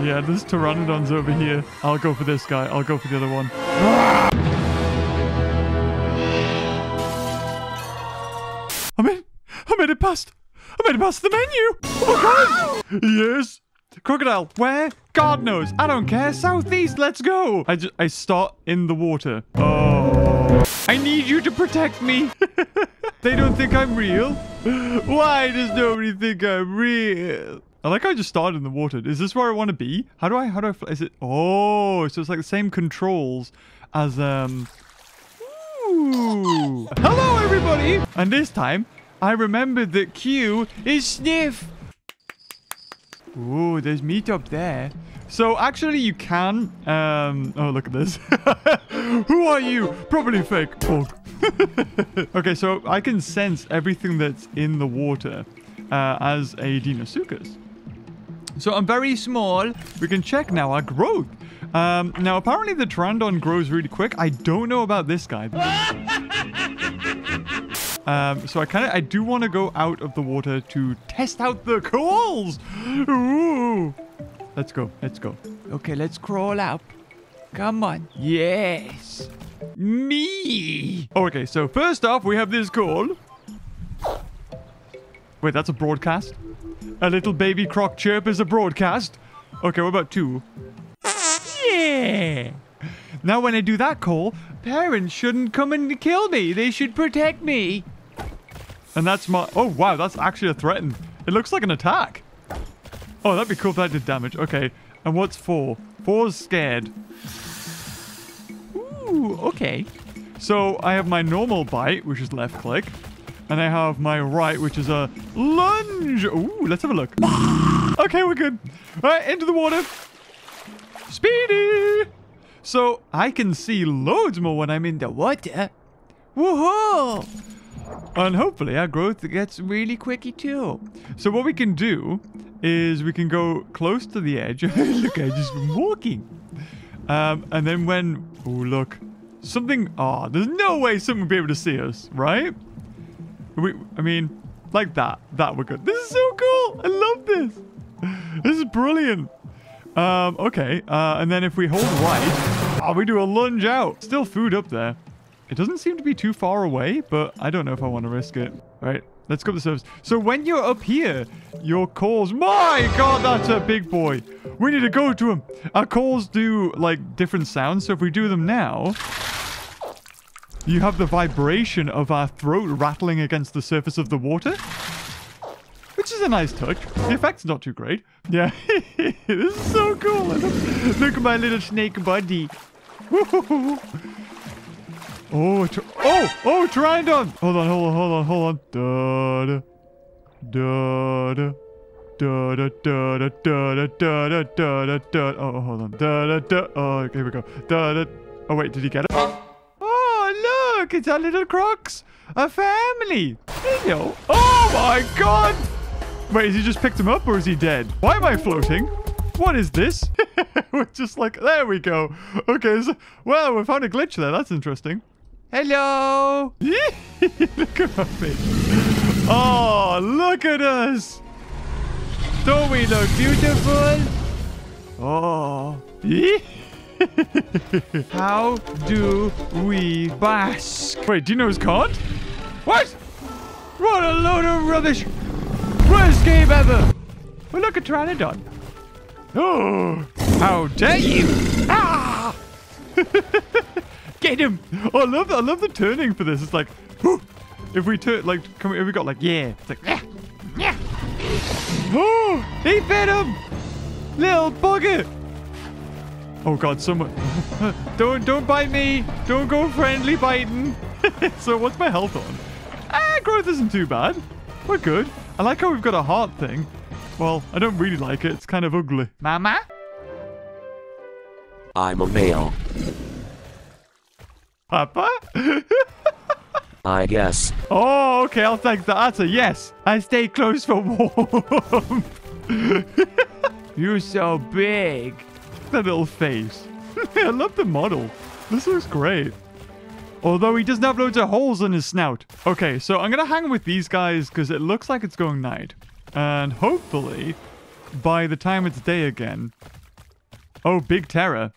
Yeah, this Pteranodon's over here. I'll go for this guy. I'll go for the other one. I made it past. I made it past the menu. Oh my God. Yes. Crocodile, where? God knows. I don't care. Southeast, let's go. I start in the water. Oh. I need you to protect me. They don't think I'm real. Why does nobody think I'm real? I like how I just started in the water. Is this where I want to be? How do I fly? Is it? Oh, so it's like the same controls as, Ooh. Hello, everybody. And this time, I remembered that Q is sniff. Ooh, there's meat up there. So, actually, you can... oh, look at this. Who are you? Probably fake. Oh. Okay, so I can sense everything that's in the water as a Deinosuchus. So, I'm very small. We can check now our growth. Now, apparently, the Pteranodon grows really quick. I don't know about this guy. So I do want to go out of the water to test out the corals. Ooh. Let's go. Okay, let's crawl up. Come on. Yes. Me. Okay, so first off, we have this coral. Wait, that's a broadcast? A little baby croc chirp is a broadcast? Okay, what about two? Yeah. Now when I do that call, parents shouldn't come and kill me. They should protect me. And that's my... Oh, wow. That's actually a threaten. It looks like an attack. Oh, that'd be cool if that did damage. Okay. And what's four? Four's scared. Ooh, okay. So I have my normal bite, which is left click. And I have my right, which is a lunge. Ooh, let's have a look. Okay, we're good. All right, into the water. Speedy. So, I can see loads more when I'm in the water. Woohoo! And hopefully our growth gets really quicky too. So what we can do is we can go close to the edge. Look, I've just been walking. And then when... Oh, look. Something... Ah, oh, there's no way someone would be able to see us, right? I mean, like that. That we're good. This is so cool. I love this. This is brilliant. Okay. And then if we hold right, we do a lunge out. Still food up there. It doesn't seem to be too far away, but I don't know if I want to risk it. All right, let's go to the surface. So when you're up here, your calls... My God, that's a big boy. We need to go to him. Our calls do, like, different sounds. So if we do them now, you have the vibration of our throat rattling against the surface of the water. Which is a nice touch. The effect's not too great. Yeah. This is so cool. Look at my little snake buddy. Woo-hoo-hoo. Oh, Pteranodon. Hold on. Oh, hold on. Oh, here we go. Oh, wait, did he get it? Oh, look, it's our little crocs. A family. Hello. Oh, my God. Wait, has he just picked him up or is he dead? Why am I floating? What is this? We're just like, there we go. Okay, so, well, we found a glitch there. That's interesting. Hello. Look at my face. Oh, look at us. Don't we look beautiful? Oh. How do we bask? Wait, Dino's can't? What? What a load of rubbish. Worst game ever! Oh, look, a Pteranodon. Oh, how dare you! Ah! Get him! Oh, I love the turning for this. It's like, whoo! If we turn, like, if we got like, yeah, it's like, yeah. Oh, he fed him, little bugger! Oh God, someone! don't bite me! Don't go friendly biting. So what's my health on? Ah, growth isn't too bad. We're good. I like how we've got a heart thing. Well, I don't really like it. It's kind of ugly. Mama? I'm a male. Papa? I guess. Oh, okay. I'll take that. That's a yes. I stay close for warm. You're so big. That little face. I love the model. This looks great. Although he doesn't have loads of holes in his snout. Okay, so I'm going to hang with these guys because it looks like it's going night. And hopefully, by the time it's day again, Oh, big terror.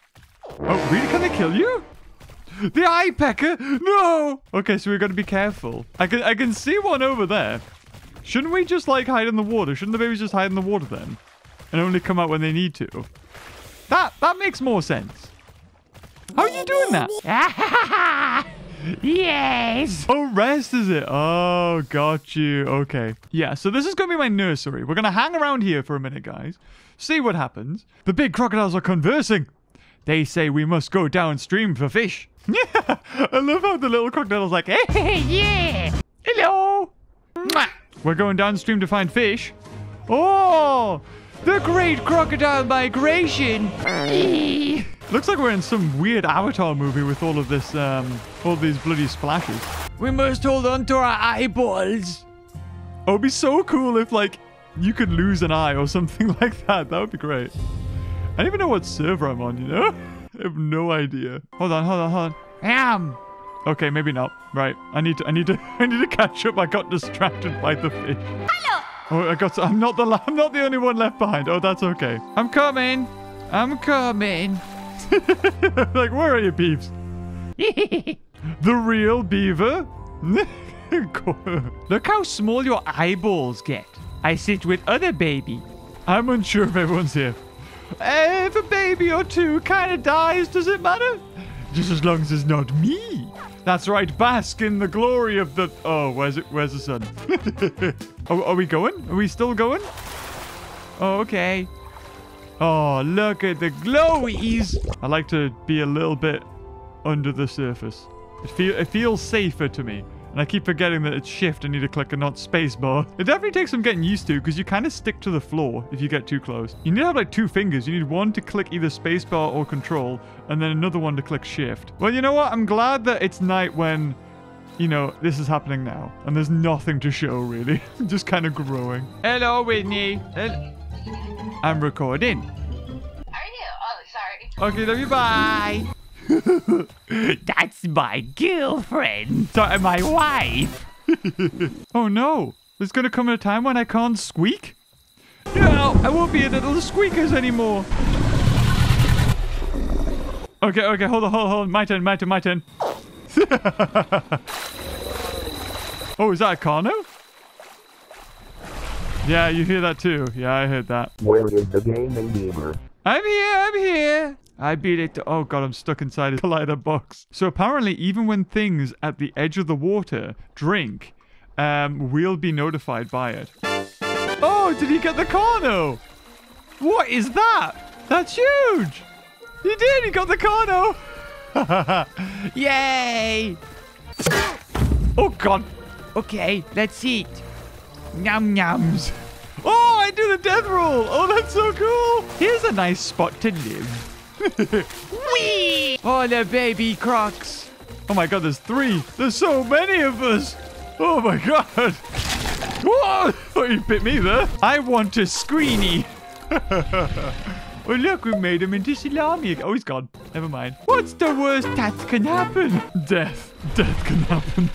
Oh, really? Can they kill you? The eye pecker? No! Okay, so we've got to be careful. I can see one over there. Shouldn't we just, like, hide in the water? Shouldn't the babies just hide in the water then? And only come out when they need to? That makes more sense. How are you doing that? Yes! Oh, rest is it? Oh, got you. Okay. Yeah, so this is going to be my nursery. We're going to hang around here for a minute, guys. See what happens. The big crocodiles are conversing. They say we must go downstream for fish. Yeah, I love how the little crocodile's like, hey, yeah. Hello. Mwah. We're going downstream to find fish. Oh, the great crocodile migration. Looks like we're in some weird Avatar movie with all of this, all these bloody splashes. We must hold on to our eyeballs. Oh, it'd be so cool if, like, you could lose an eye or something like that. That would be great. I don't even know what server I'm on, you know? I have no idea. Hold on. Okay, maybe not. Right. I need to catch up. I got distracted by the fish. Hello! Oh, I'm not the only one left behind. Oh, that's okay. I'm coming. Like, where are you, peeps? The real beaver? Look how small your eyeballs get. I sit with other baby. I'm unsure if everyone's here. If a baby or two kind of dies, does it matter? Just as long as it's not me. That's right, bask in the glory of the... Oh, where's it? Where's the sun? Oh, are we going? Are we still going? Oh, okay. Oh, look at the glowies. I like to be a little bit under the surface. It feels safer to me. And I keep forgetting that it's shift and need to click and not spacebar. It definitely takes some getting used to because you kind of stick to the floor if you get too close. You need to have like two fingers. You need one to click either spacebar or control and then another one to click shift. Well, you know what? I'm glad that it's night when, you know, this is happening now and there's nothing to show really. Just kind of growing. Hello, Whitney. I'm recording. Are you? Oh, sorry. Okay, love you. Bye. That's my girlfriend. Sorry, my wife. Oh no, there's gonna come a time when I can't squeak? No, I won't be a little squeakers anymore. Okay, hold on. My turn. Oh, is that a Carno? Yeah, you hear that too. Yeah, I heard that. Where is the gaming beaver? I'm here. I beat it to... Oh, God, I'm stuck inside a collider box. So apparently, even when things at the edge of the water drink, we'll be notified by it. Oh, did he get the Carno? What is that? That's huge. He did. He got the Carno. Yay. Oh, God. Okay, let's eat. Yum, yums. Oh, I do the death roll. Oh, that's so cool. Here's a nice spot to live. Wee! Oh, the baby crocs. Oh my God, there's three. There's so many of us. Oh my God. Whoa! Thought you bit me there. I want a screeny. Oh look, we made him into salami. Oh, he's gone. Never mind. What's the worst that can happen? Death. Death can happen.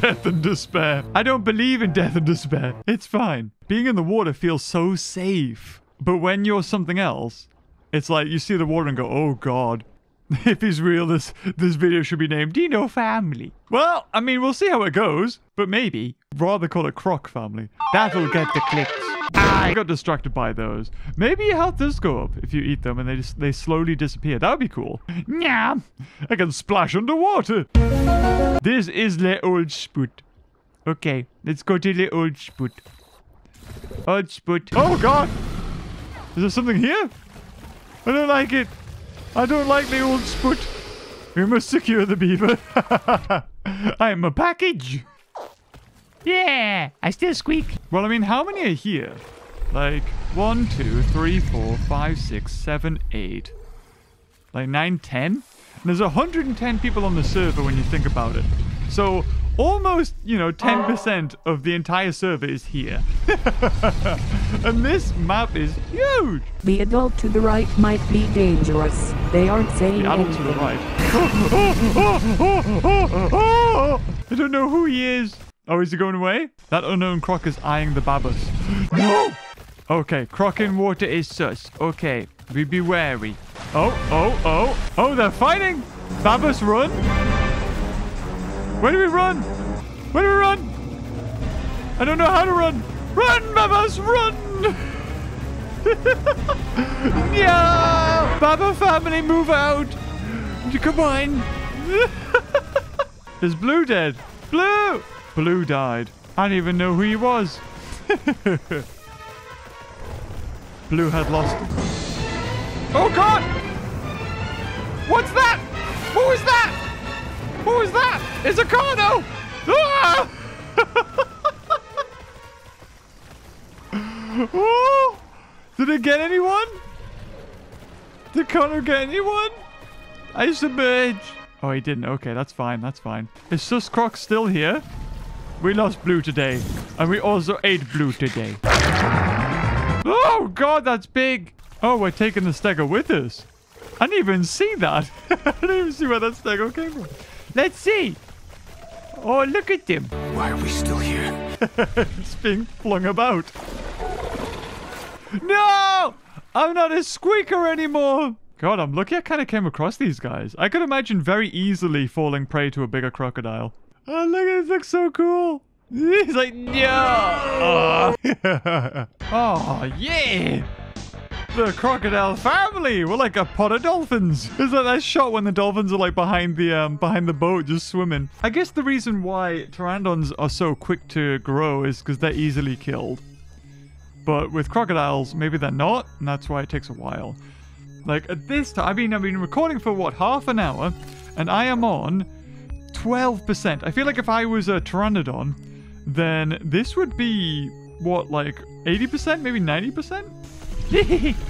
Death and despair. I don't believe in death and despair. It's fine. Being in the water feels so safe. But when you're something else, it's like you see the water and go, oh, God. If he's real, this video should be named Dino Family. Well, I mean, we'll see how it goes. But maybe rather call it Croc Family. That'll get the clicks. I got distracted by those. Maybe your health does go up if you eat them and they slowly disappear. That would be cool. Nah, I can splash underwater. This is the old spoot. Okay, let's go to the old spoot. Old spoot. Oh, God. Is there something here? I don't like it. I don't like the old spoot. We must secure the beaver. I am a package. Yeah, I still squeak. Well, I mean, how many are here? Like, 1, 2, 3, 4, 5, 6, 7, 8. Like, 9, 10? And there's 110 people on the server when you think about it. So, almost, you know, 10% of the entire server is here. And this map is huge. The adult to the right might be dangerous. They aren't saying the adult anything. To the right. I don't know who he is. Oh, is he going away? That unknown croc is eyeing the babas. No! Okay, croc in water is sus. Okay, we be wary. Oh, they're fighting. Babas, run. Where do we run? I don't know how to run. Run, Babas, run. Yeah! Baba family, move out! Come on! Is Blue dead? Blue! Blue died. I didn't even know who he was. Blue had lost. Oh God! What's that? Who is that? Who is that? It's a Carno! Ah! Oh! Did it get anyone? Did Carno get anyone? I submerge. Oh, he didn't. Okay, that's fine. That's fine. Is Sus Croc still here? We lost Blue today. And we also ate Blue today. Oh, God, that's big. Oh, we're taking the Stego with us. I didn't even see that. I didn't even see where that Stego came from. Let's see. Oh, look at him. Why are we still here? It's being flung about. No! I'm not a squeaker anymore. God, I'm lucky I kind of came across these guys. I could imagine very easily falling prey to a bigger crocodile. Oh, look at this. Looks so cool. He's like, no. Oh. Oh, yeah. The crocodile family. We're like a pod of dolphins. It's like that shot when the dolphins are like behind the boat just swimming. I guess the reason why pteranodons are so quick to grow is because they're easily killed. But with crocodiles, maybe they're not, and that's why it takes a while. Like, at this time, I've been recording for, what, half an hour, and I am on 12%. I feel like if I was a pteranodon, then this would be, what, like 80%? Maybe 90%?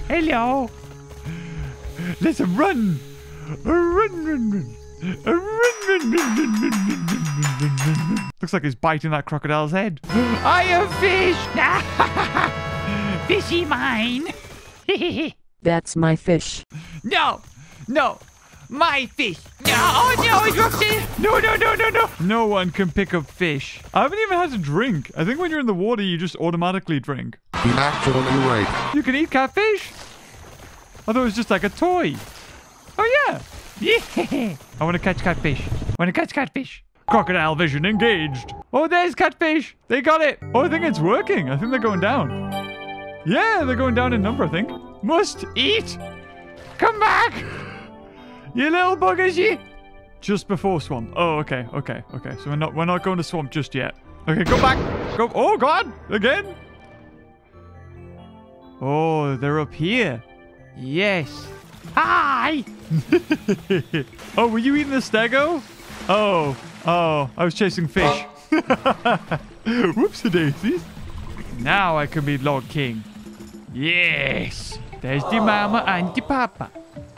Hello! Let's run! Run! Looks like he's biting that crocodile's head. I am fish! Fishy mine. That's my fish. No, no, my fish. No, oh no, he dropped it. No. No one can pick up fish. I haven't even had to drink. I think when you're in the water, you just automatically drink. You're actually right. You can eat catfish. I thought it was just like a toy. Oh yeah. Yeah. I want to catch catfish. Crocodile vision engaged. Oh, there's catfish. They got it. Oh, I think it's working. I think they're going down. Yeah, they're going down in number, I think. Must eat. Come back. You little buggers, you. Just before swamp. Oh, okay. So we're not going to swamp just yet. Okay, go back. Go. Oh, God. Again. Oh, they're up here. Yes. Hi. Oh, were you eating the stego? Oh, I was chasing fish. Whoopsie-daisies. Now I can be Lord King. Yes. There's the mama and the papa.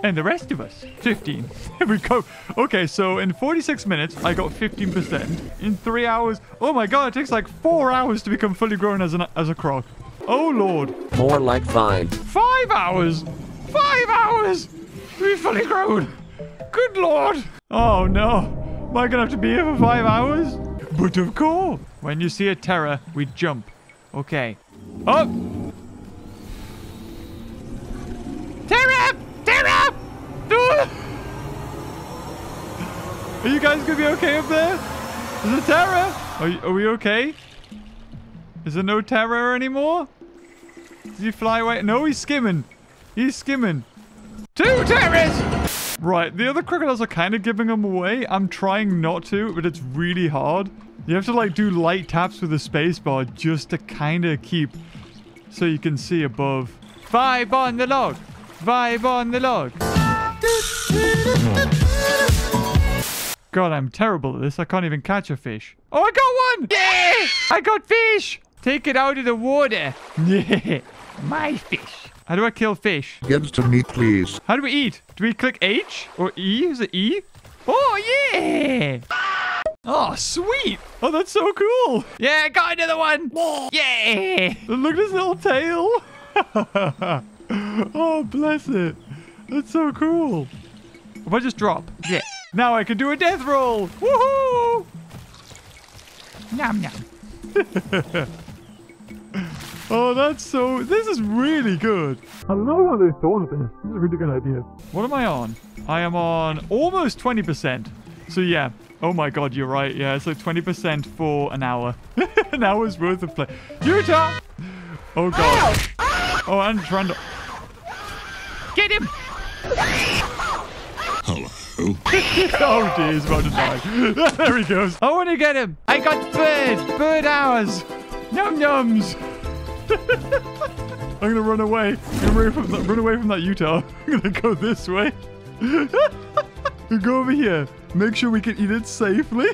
And the rest of us. 15. Here we go. Okay, so in 46 minutes, I got 15%. In 3 hours... Oh my God, it takes like 4 hours to become fully grown as a croc. Oh, Lord. More like 5. 5 hours? 5 hours to be fully grown. Good Lord. Oh, no. Am I going to have to be here for 5 hours? But of course. When you see a terror, we jump. Okay. Oh! Terror! Terror! Are you guys gonna be okay up there? There's a terror! Are we okay? Is there no terror anymore? Did he fly away? No, he's skimming. He's skimming. 2 terrors! Right, the other crocodiles are kind of giving them away. I'm trying not to, but it's really hard. You have to like do light taps with the space bar just to kind of keep so you can see above. Vibe on the log. Vibe on the log. God, I'm terrible at this. I can't even catch a fish. Oh, I got one. Yeah, I got fish. Take it out of the water. Yeah, my fish. How do I kill fish? Get to me, please. How do we eat? Do we click H or E? Is it E? Oh, yeah. Oh, sweet. Oh, that's so cool. Yeah, I got another one. Yeah. Look at his little tail. Oh, bless it. That's so cool. If I just drop. Yeah. Now I can do a death roll. Woohoo. Nom, nom. Oh, that's so... This is really good. I love all those thorns there. This is a really good idea. What am I on? I am on almost 20%. So, yeah. Oh, my God. You're right. Yeah, it's like 20% for an hour. An hour's worth of play. Utah! Oh, God. Oh, and Trundle. Get him! Hello. Oh, dear. He's about to die. There he goes. I want to get him. I got bird. Bird hours. Num-nums. I'm going to run away. I'm going to run away from that Utah. I'm going to go this way. Go over here. Make sure we can eat it safely.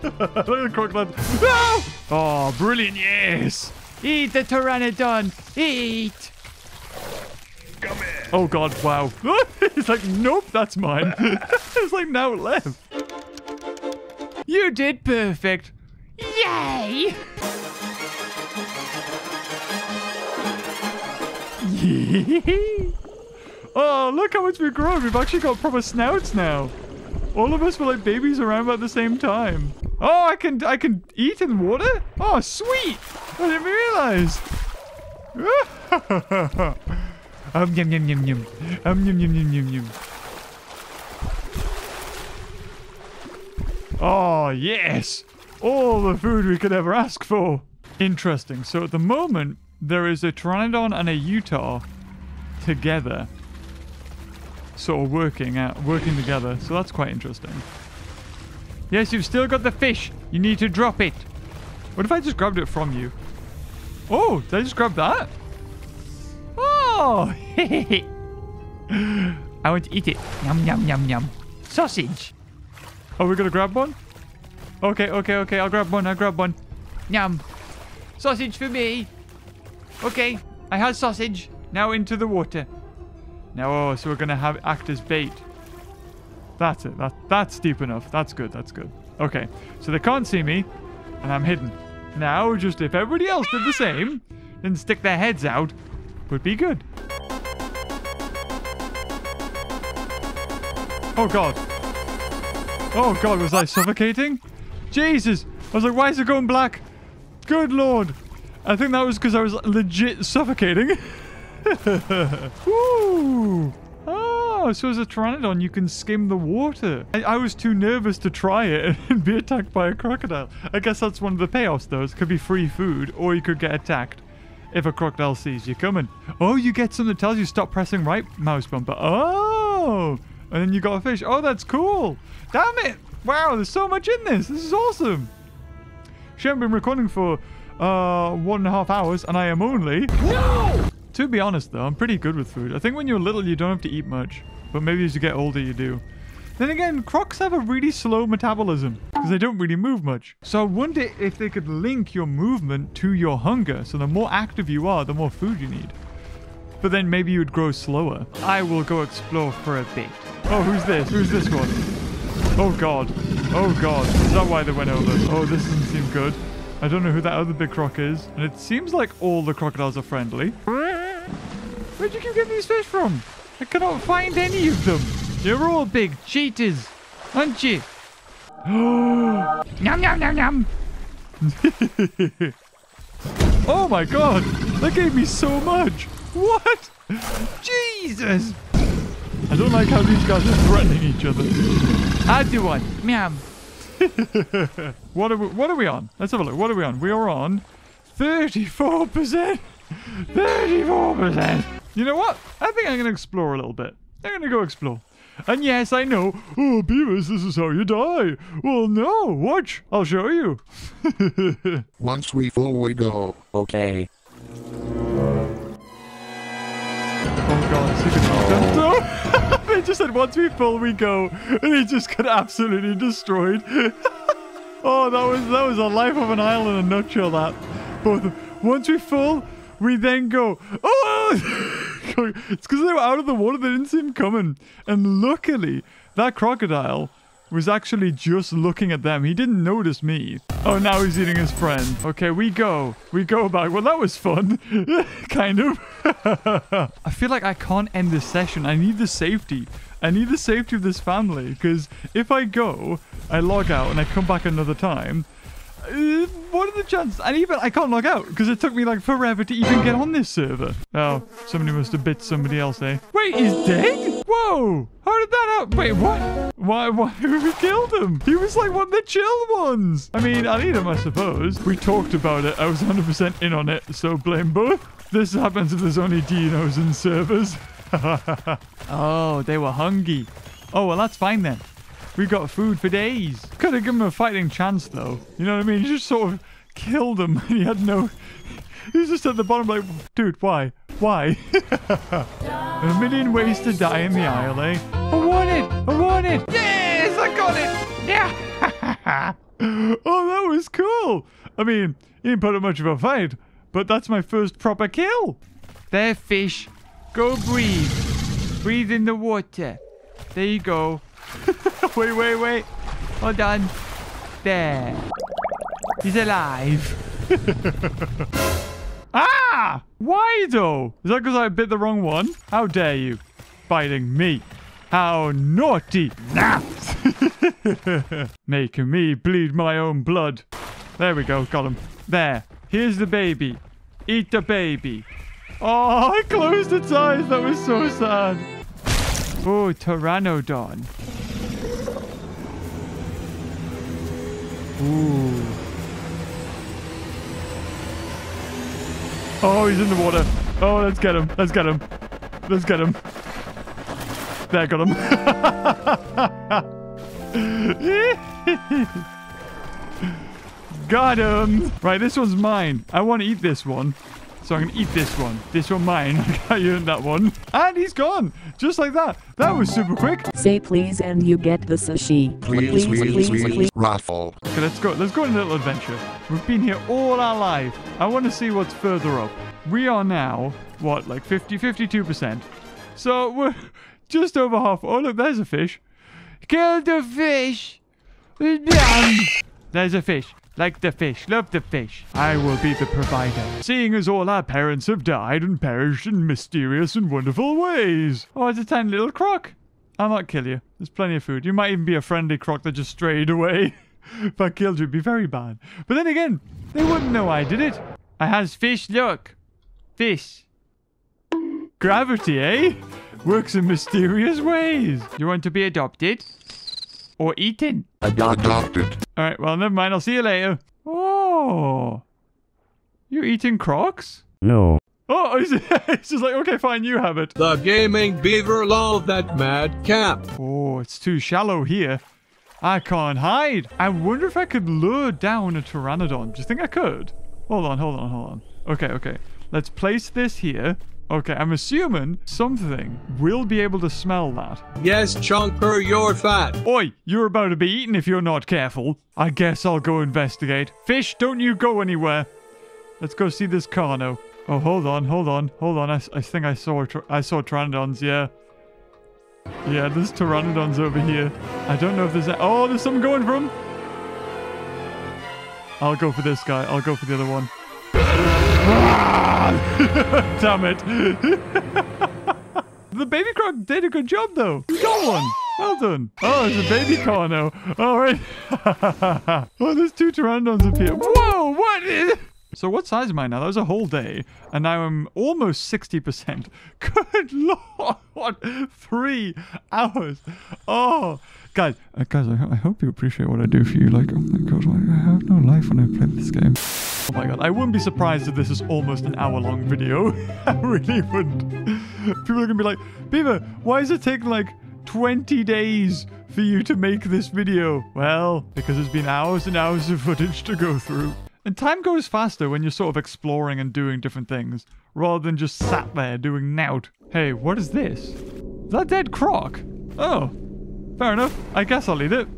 Crocodile. No! Oh, brilliant. Yes. Eat the Pteranodon. Eat. Come here. Oh, God. Wow. It's like, nope, that's mine. It's like, now left. You did perfect. Yay. Oh, look how much we've grown. We've actually got proper snouts now. All of us were like babies around about the same time. Oh, I can eat in water? Oh, sweet. I didn't realize. Yum, yum, yum, yum. Yum, yum, yum, yum, yum. Oh, yes. All the food we could ever ask for. Interesting. So at the moment, there is a Pteranodon and a Utahr together, sort of working together. So that's quite interesting. Yes, you've still got the fish. You need to drop it. What if I just grabbed it from you? Oh, did I just grab that? Oh, I want to eat it. Yum, yum, yum, yum. Sausage. Oh, we're gonna grab one? Okay, okay, okay. I'll grab one. I'll grab one. Yum. Sausage for me. Okay, I had sausage. Now into the water. Now, oh, so we're going to have act as bait. That's it. That's deep enough. That's good. That's good. Okay, so they can't see me, and I'm hidden. Now, just if everybody else did the same, and stick their heads out, would be good. Oh, God. Oh, God, was I suffocating? Jesus. I was like, why is it going black? Good Lord. I think that was because I was legit suffocating. Woo! Oh, so as a Pteranodon, you can skim the water. I was too nervous to try it and be attacked by a crocodile. I guess that's one of the payoffs, though. It could be free food, or you could get attacked if a crocodile sees you coming. Oh, you get something that tells you stop pressing right mouse bumper. Oh! And then you got a fish. Oh, that's cool. Damn it. Wow, there's so much in this. This is awesome. She hasn't been recording for... 1.5 hours, and I am only... No! To be honest, though, I'm pretty good with food. I think when you're little, you don't have to eat much. But maybe as you get older, you do. Then again, crocs have a really slow metabolism, because they don't really move much. So I wonder if they could link your movement to your hunger. So the more active you are, the more food you need. But then maybe you would grow slower. I will go explore for a bit. Oh, who's this? Who's this one? Oh, God. Oh, God. Is that why they went over? Oh, this doesn't seem good. I don't know who that other big croc is. And it seems like all the crocodiles are friendly. Where'd you keep getting these fish from? I cannot find any of them. You're all big cheaters, aren't you? Nom, nom, nom, nom. Oh my God. That gave me so much. What? Jesus. I don't like how these guys are threatening each other. I do one. Meow. What are we on? Let's have a look. What are we on? We are on 34%. 34%. You know what? I think I'm going to explore a little bit. I'm going to go explore. And yes, I know. Oh, Beavis, this is how you die. Well, no. Watch. I'll show you. Once we fall, we go. Okay. Oh, God. No. They just said, once we fall, we go. And they just got absolutely destroyed. Oh, that was a life of an island in a nutshell, that. Both of them. Once we fall, we then go. Oh! It's because they were out of the water. They didn't see him coming. And luckily, that crocodile was actually just looking at them. He didn't notice me. Oh, now he's eating his friend. Okay, we go. We go back. Well, that was fun. Kind of. I feel like I can't end this session. I need the safety. I need the safety of this family. Because if I go, I log out and I come back another time. What are the chances? And even I can't log out because it took me like forever to even get on this server. Oh, somebody must have bit somebody else, eh? Wait, he's dead? Whoa! How did that happen? Wait, what? Why? Who killed him? He was like one of the chill ones. I mean, I'll eat him, I suppose. We talked about it. I was 100% in on it, so blame both. This happens if there's only dinos in servers. Oh, they were hungry. Oh, well, that's fine then. We got food for days. Could have given him a fighting chance, though. You know what I mean? He just sort of killed him. He had no... He was just at the bottom like, dude, why? Why? A million ways to die in the aisle, eh? I want it! I want it! Yes! I got it! Yeah! Oh, that was cool! I mean, he didn't put up much of a fight, but that's my first proper kill. There, fish. Go breathe. Breathe in the water. There you go. Wait. Hold on. There. He's alive. Ah! Why though? Is that because I bit the wrong one? How dare you? Biting me. How naughty. Nah. Making me bleed my own blood. There we go. Got him. There. Here's the baby. Eat the baby. Oh, I closed its eyes. That was so sad. Oh, Pteranodon. Ooh. Oh, he's in the water. Oh, let's get him. Let's get him. Let's get him. There, got him. Got him. Right, this one's mine. I want to eat this one. So I'm going to eat this one. This one mine. I earned that one. And he's gone. Just like that. That was super quick. Say please and you get the sushi. Please. Raffle. Okay, let's go. Let's go on a little adventure. We've been here all our life. I want to see what's further up. We are now, what, like 52%. So we're just over half. Oh, look, there's a fish. Kill the fish. There's a fish. Like the fish, love the fish. I will be the provider. Seeing as all our parents have died and perished in mysterious and wonderful ways. Oh, it's a tiny little croc. I'll not kill you. There's plenty of food. You might even be a friendly croc that just strayed away. If I killed you, it'd be very bad. But then again, they wouldn't know I did it. I has fish, look. Fish. Gravity, eh? Works in mysterious ways. You want to be adopted? Or eaten. I got adopted. All right, well, never mind. I'll see you later. Oh. You eating crocs? No. Oh, it's just like, okay, fine, you have it. The gaming beaver love that mad cap. Oh, it's too shallow here. I can't hide. I wonder if I could lure down a pteranodon. Do you think I could? Hold on. Okay. Let's place this here. Okay, I'm assuming something will be able to smell that. Yes, Chunker, you're fat. Oi, you're about to be eaten if you're not careful. I guess I'll go investigate. Fish, don't you go anywhere. Let's go see this Carno. Oh, hold on. I think I saw pteranodons, yeah. Yeah, there's pteranodons over here. I don't know if there's... Oh, there's something going for him. I'll go for this guy. I'll go for the other one. Damn it. The baby croc did a good job, though. You got one. Well done. Oh, there's a baby Carno. All right. Oh, there's two pteranodons up here. Whoa, what is... So what size am I now? That was a whole day. And now I'm almost 60%. Good Lord. What? 3 hours. Oh, guys, I hope you appreciate what I do for you. Like, oh my God, I have no life when I play this game. Oh my God, I wouldn't be surprised if this is almost an hour-long video. I really wouldn't. People are going to be like, Beaver, why is it taking like 20 days for you to make this video? Well, because there's been hours and hours of footage to go through. And time goes faster when you're sort of exploring and doing different things, rather than just sat there doing nout. Hey, what is this? Is that dead croc? Oh, fair enough. I guess I'll eat it.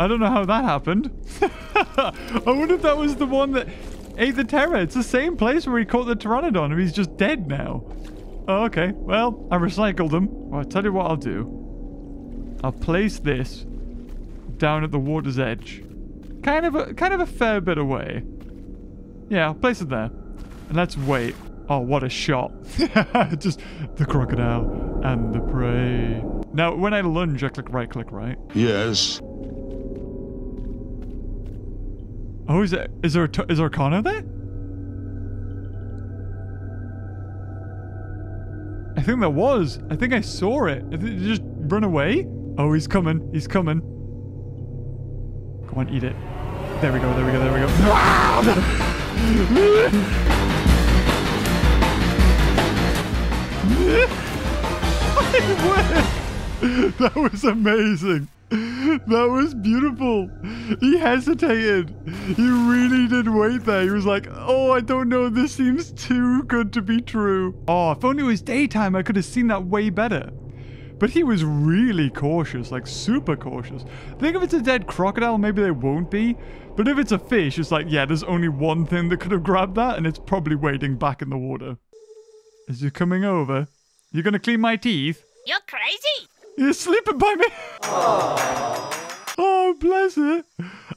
I don't know how that happened. I wonder if that was the one that ate the Ptera. It's the same place where he caught the Pteranodon and he's just dead now. Oh, okay. Well, I recycled them. Well, I'll tell you what I'll do. I'll place this down at the water's edge. Kind of a fair bit away. Yeah, I'll place it there. And let's wait. Oh, what a shot. Just the crocodile and the prey. Now, when I lunge, I click right? Yes. Oh, is there Carno there? I think there was. I think I saw it. Did it just run away? Oh, he's coming. He's coming. Come on, eat it. There we go. There we go. There we go. That was amazing. That was beautiful. He hesitated. He really did wait there. He was like, oh, I don't know. This seems too good to be true. Oh, if only it was daytime, I could have seen that way better. But he was really cautious, like super cautious. I think if it's a dead crocodile, maybe they won't be. But if it's a fish, it's like, yeah, there's only one thing that could have grabbed that, and it's probably wading back in the water. As you're coming over, you're going to clean my teeth? You're crazy. You're sleeping by me. Aww. Oh, bless her.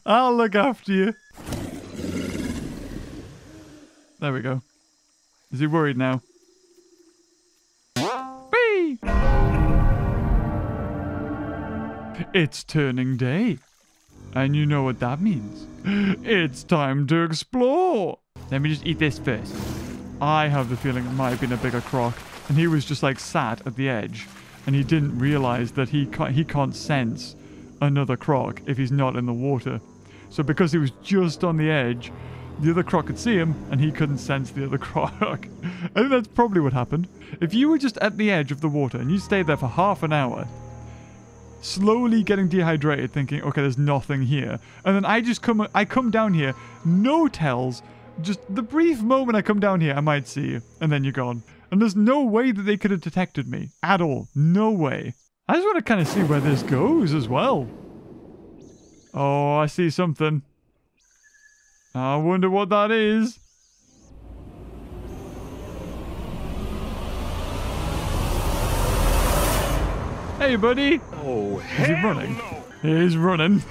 I'll look after you. There we go. Is he worried now? Whee! It's turning day. And you know what that means. It's time to explore. Let me just eat this first. I have the feeling it might have been a bigger croc. And he was just like sat at the edge. And he didn't realize that he can't sense another croc if he's not in the water. So because he was just on the edge, the other croc could see him, and he couldn't sense the other croc. I think that's probably what happened. If you were just at the edge of the water and you stayed there for half an hour, slowly getting dehydrated, thinking, okay, there's nothing here. And then I come down here, no tells, just the brief moment I come down here, I might see you. And then you're gone. And there's no way that they could have detected me at all. No way. I just want to kind of see where this goes as well. Oh, I see something. I wonder what that is. Hey, buddy. Oh, hell. Is he running? No. He's running.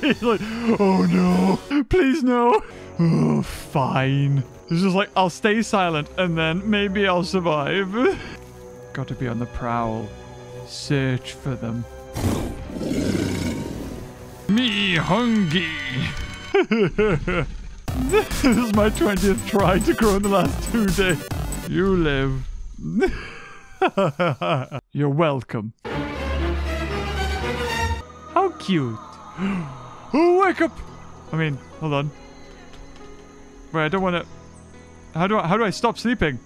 He's like, oh no, please no. Oh, fine. It's just like, I'll stay silent and then maybe I'll survive. Got to be on the prowl. Search for them. Me hungry. This is my 20th try to grow in the last 2 days. You live. You're welcome. How cute. Oh, wake up. I mean, hold on. Wait, I don't want to... How do I stop sleeping?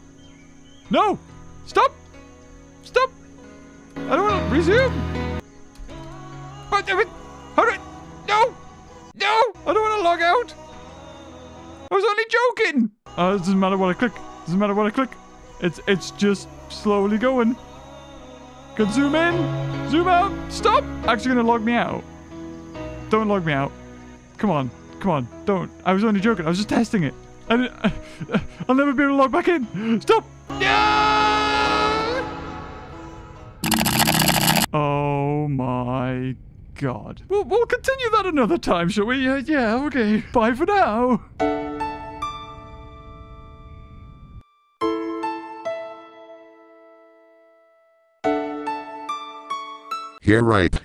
No! Stop! Stop! I don't want to resume! But how do I... No! No! I don't want to log out! I was only joking! It doesn't matter what I click. Doesn't matter what I click. It's just slowly going. Can zoom in. Zoom out. Stop! Actually going to log me out. Don't log me out. Come on. Come on, don't. I was only joking. I was just testing it. I'll never be able to log back in. Stop. No! Oh, my God. We'll continue that another time, shall we? Yeah, okay. Bye for now. You're right.